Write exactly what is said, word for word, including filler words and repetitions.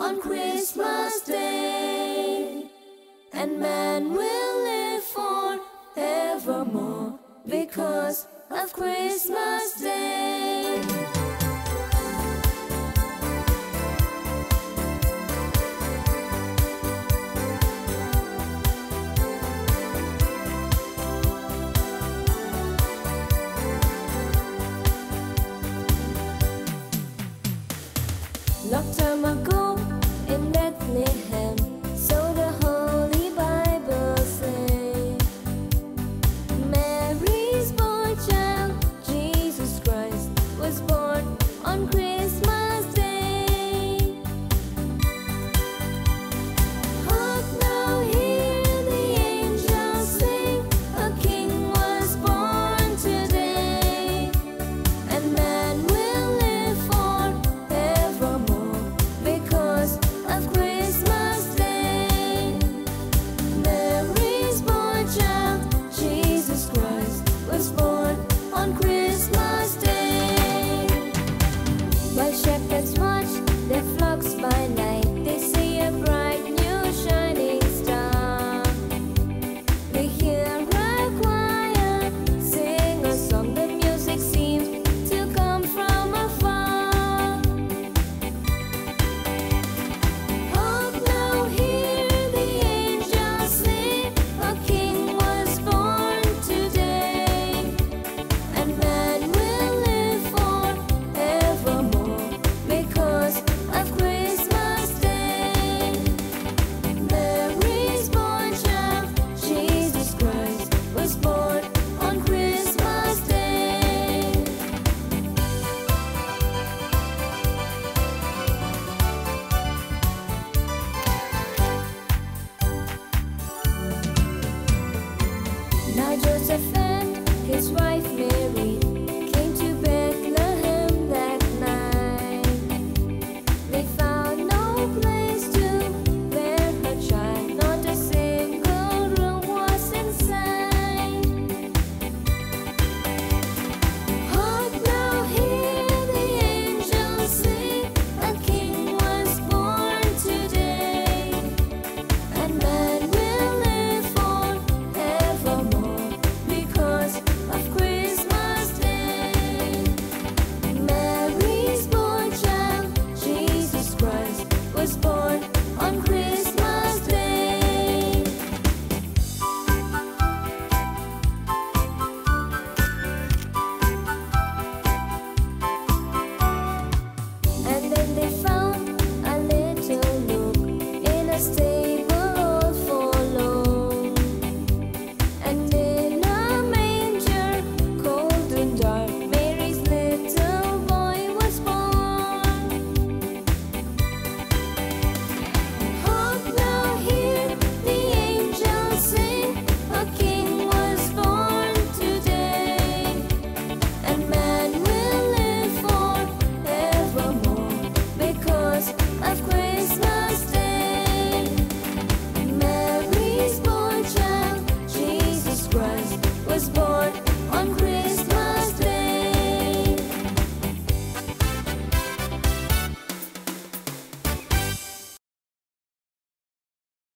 on Christmas Day, and man will live forevermore because of Christmas Day.